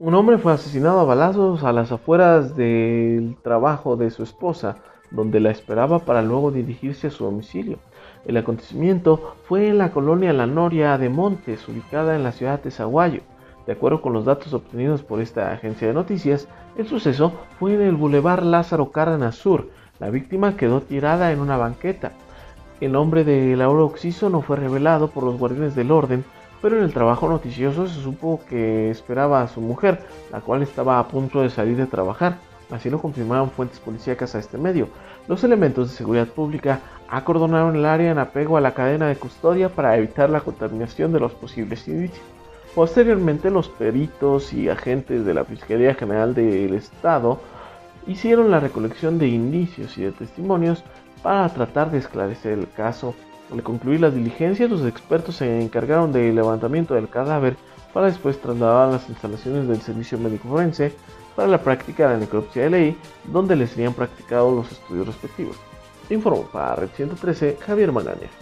Un hombre fue asesinado a balazos a las afueras del trabajo de su esposa, donde la esperaba para luego dirigirse a su domicilio. El acontecimiento fue en la colonia La Noria de Montes, ubicada en la ciudad de Sahuayo. De acuerdo con los datos obtenidos por esta agencia de noticias, el suceso fue en el Boulevard Lázaro Cárdenas Sur. La víctima quedó tirada en una banqueta. El nombre del ahora occiso no fue revelado por los guardianes del orden, pero en el trabajo noticioso se supo que esperaba a su mujer, la cual estaba a punto de salir de trabajar. Así lo confirmaron fuentes policíacas a este medio. Los elementos de seguridad pública acordonaron el área en apego a la cadena de custodia para evitar la contaminación de los posibles indicios. Posteriormente, los peritos y agentes de la Fiscalía General del Estado hicieron la recolección de indicios y de testimonios para tratar de esclarecer el caso. Al concluir las diligencias, los expertos se encargaron del levantamiento del cadáver para después trasladar a las instalaciones del Servicio Médico Forense para la práctica de la necropsia de ley, donde les serían practicados los estudios respectivos. Informó para Red 113, Javier Magaña.